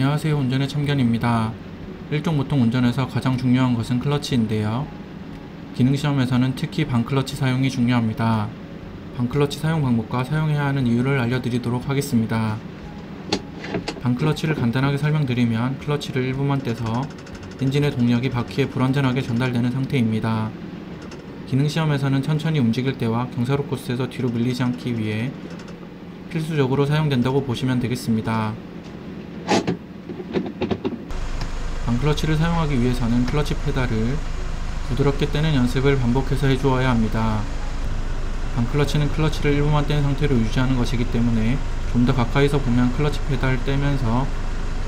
안녕하세요. 운전의 참견입니다. 일종보통 운전에서 가장 중요한 것은 클러치인데요. 기능시험에서는 특히 반클러치 사용이 중요합니다. 반클러치 사용 방법과 사용해야 하는 이유를 알려드리도록 하겠습니다. 반클러치를 간단하게 설명드리면 클러치를 일부만 떼서 엔진의 동력이 바퀴에 불완전하게 전달되는 상태입니다. 기능시험에서는 천천히 움직일 때와 경사로 코스에서 뒤로 밀리지 않기 위해 필수적으로 사용된다고 보시면 되겠습니다. 반클러치를 사용하기 위해서는 클러치 페달을 부드럽게 떼는 연습을 반복해서 해주어야 합니다. 반클러치는 클러치를 일부만 뗀 상태로 유지하는 것이기 때문에 좀 더 가까이서 보면 클러치 페달을 떼면서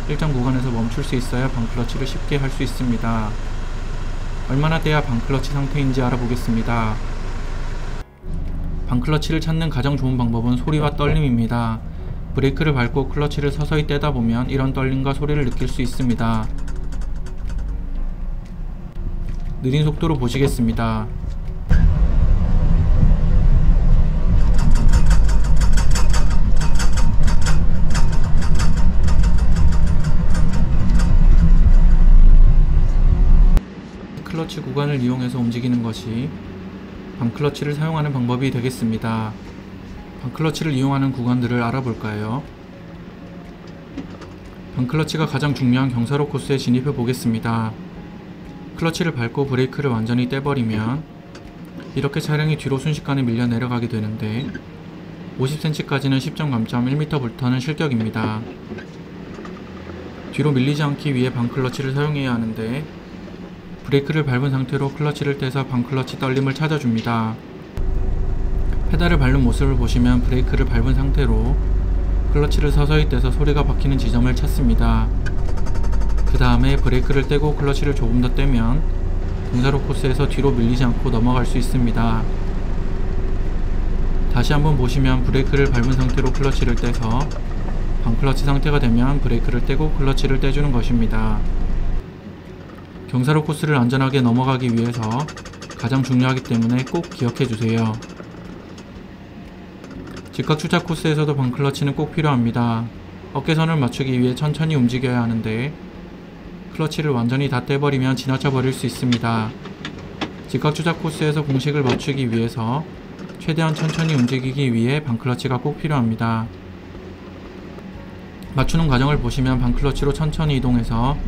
일정 구간에서 멈출 수 있어야 반클러치를 쉽게 할 수 있습니다. 얼마나 떼야 반클러치 상태인지 알아보겠습니다. 반클러치를 찾는 가장 좋은 방법은 소리와 떨림입니다. 브레이크를 밟고 클러치를 서서히 떼다 보면 이런 떨림과 소리를 느낄 수 있습니다. 느린 속도로 보시겠습니다. 클러치 구간을 이용해서 움직이는 것이 반클러치를 사용하는 방법이 되겠습니다. 반클러치를 이용하는 구간들을 알아볼까요? 반클러치가 가장 중요한 경사로 코스에 진입해 보겠습니다. 클러치를 밟고 브레이크를 완전히 떼버리면 이렇게 차량이 뒤로 순식간에 밀려 내려가게 되는데 50cm까지는 10점 감점, 1m부터는 실격입니다. 뒤로 밀리지 않기 위해 반클러치를 사용해야 하는데 브레이크를 밟은 상태로 클러치를 떼서 반클러치 떨림을 찾아줍니다. 페달을 밟는 모습을 보시면 브레이크를 밟은 상태로 클러치를 서서히 떼서 소리가 박히는 지점을 찾습니다. 그 다음에 브레이크를 떼고 클러치를 조금 더 떼면 경사로 코스에서 뒤로 밀리지 않고 넘어갈 수 있습니다. 다시 한번 보시면 브레이크를 밟은 상태로 클러치를 떼서 반클러치 상태가 되면 브레이크를 떼고 클러치를 떼주는 것입니다. 경사로 코스를 안전하게 넘어가기 위해서 가장 중요하기 때문에 꼭 기억해주세요. 직각 주차 코스에서도 반클러치는 꼭 필요합니다. 어깨선을 맞추기 위해 천천히 움직여야 하는데 클러치를 완전히 다 떼버리면 지나쳐 버릴 수 있습니다. 직각 주차 코스에서 공식을 맞추기 위해서 최대한 천천히 움직이기 위해 반클러치가 꼭 필요합니다. 맞추는 과정을 보시면 반클러치로 천천히 이동해서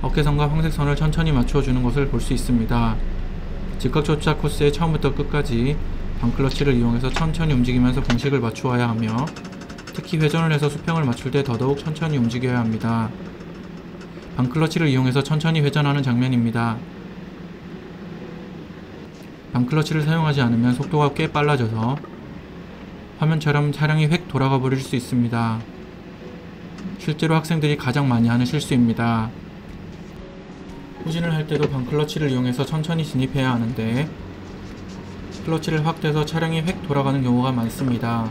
어깨선과 황색선을 천천히 맞춰주는 것을 볼 수 있습니다. 직각 주차 코스의 처음부터 끝까지 반클러치를 이용해서 천천히 움직이면서 공식을 맞추어야 하며 특히 회전을 해서 수평을 맞출 때 더더욱 천천히 움직여야 합니다. 반클러치를 이용해서 천천히 회전하는 장면입니다. 반클러치를 사용하지 않으면 속도가 꽤 빨라져서 화면처럼 차량이 획 돌아가 버릴 수 있습니다. 실제로 학생들이 가장 많이 하는 실수입니다. 후진을 할 때도 반클러치를 이용해서 천천히 진입해야 하는데 클러치를 확 떼서 차량이 획 돌아가는 경우가 많습니다.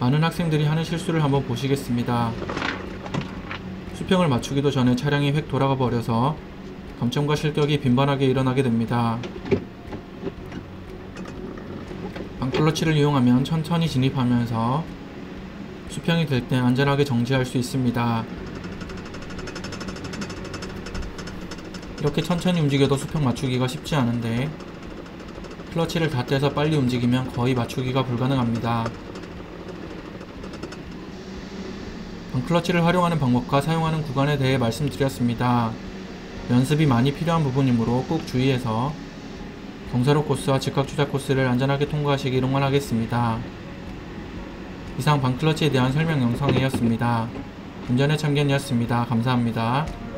많은 학생들이 하는 실수를 한번 보시겠습니다. 수평을 맞추기도 전에 차량이 획 돌아가 버려서 감점과 실격이 빈번하게 일어나게 됩니다. 반클러치를 이용하면 천천히 진입하면서 수평이 될 때 안전하게 정지할 수 있습니다. 이렇게 천천히 움직여도 수평 맞추기가 쉽지 않은데 클러치를 다 떼서 빨리 움직이면 거의 맞추기가 불가능합니다. 반클러치를 활용하는 방법과 사용하는 구간에 대해 말씀드렸습니다. 연습이 많이 필요한 부분이므로 꼭 주의해서 경사로 코스와 직각 주차 코스를 안전하게 통과하시기를 응원하겠습니다. 이상 반클러치에 대한 설명 영상이었습니다. 운전의 참견이었습니다. 감사합니다.